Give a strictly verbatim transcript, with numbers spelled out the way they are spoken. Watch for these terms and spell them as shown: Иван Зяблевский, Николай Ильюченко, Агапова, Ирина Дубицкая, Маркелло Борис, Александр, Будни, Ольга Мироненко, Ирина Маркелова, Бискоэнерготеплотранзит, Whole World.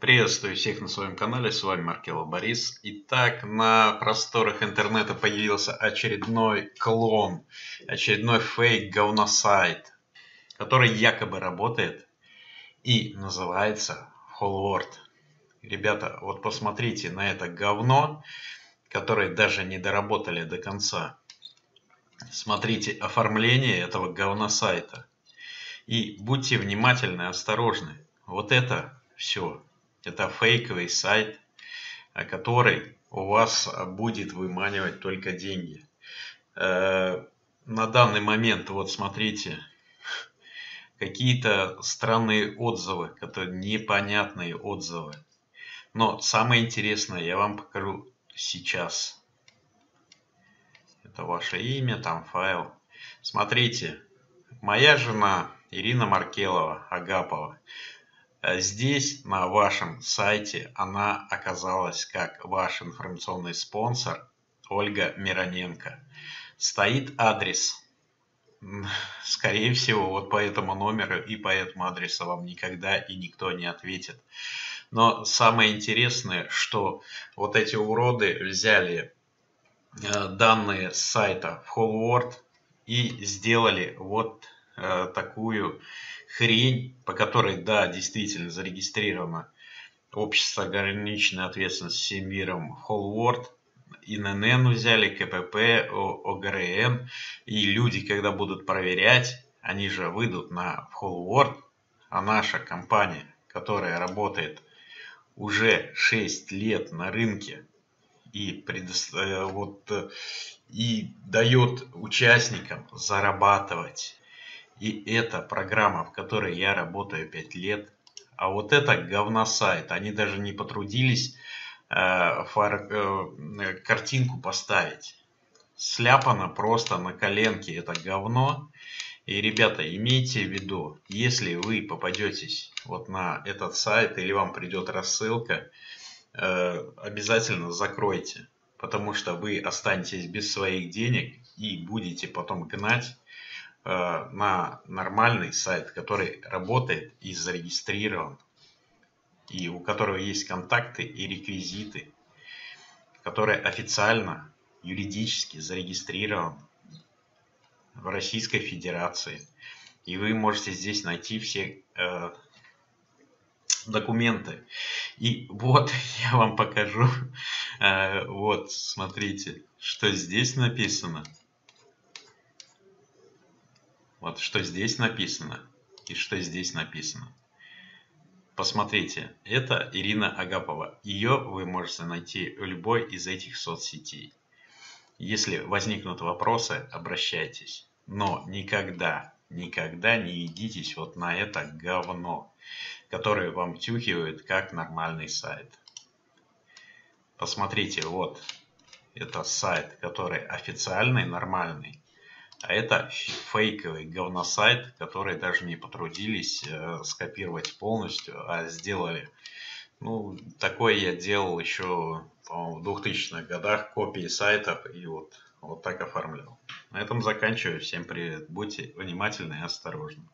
Приветствую всех на своем канале, с вами Маркелло Борис. Итак, на просторах интернета появился очередной клон, очередной фейк говносайт, который якобы работает и называется Whole World. Ребята, вот посмотрите на это говно, которое даже не доработали до конца. Смотрите оформление этого говносайта и будьте внимательны, осторожны. Вот это все. Это фейковый сайт, который у вас будет выманивать только деньги. На данный момент, вот смотрите, какие-то странные отзывы, которые непонятные отзывы. Но самое интересное я вам покажу сейчас. Это ваше имя, там файл. Смотрите, моя жена Ирина Маркелова, Агапова. Здесь, на вашем сайте, она оказалась как ваш информационный спонсор Ольга Мироненко. Стоит адрес. Скорее всего, вот по этому номеру и по этому адресу вам никогда и никто не ответит. Но самое интересное, что вот эти уроды взяли данные с сайта Whole World и сделали вот такую хрень, по которой, да, действительно зарегистрировано общество ограниченной ответственности всем миром Whole World, ИНН взяли, КПП, ОГРН, и люди, когда будут проверять, они же выйдут на Whole World, а наша компания, которая работает уже шесть лет на рынке и, предо... вот, и дает участникам зарабатывать. И эта программа, в которой я работаю пять лет. А вот это говносайт. Они даже не потрудились э, фар, э, картинку поставить. Сляпано просто на коленке это говно. И, ребята, имейте в виду, если вы попадетесь вот на этот сайт или вам придет рассылка, э, обязательно закройте. Потому что вы останетесь без своих денег и будете потом гнать на нормальный сайт, который работает и зарегистрирован, и у которого есть контакты и реквизиты, который официально, юридически зарегистрирован в Российской Федерации. И вы можете здесь найти все э, документы. И вот я вам покажу, э, вот смотрите, что здесь написано. Вот что здесь написано и что здесь написано. Посмотрите, это Ирина Агапова. Ее вы можете найти в любой из этих соцсетей. Если возникнут вопросы, обращайтесь. Но никогда, никогда не ведитесь вот на это говно, которое вам втюхивают как нормальный сайт. Посмотрите, вот это сайт, который официальный, нормальный. А это фейковый говносайт, который даже не потрудились скопировать полностью, а сделали. Ну, такое я делал еще, по-моему, в двухтысячных годах, копии сайтов и вот, вот так оформлял. На этом заканчиваю. Всем привет. Будьте внимательны и осторожны.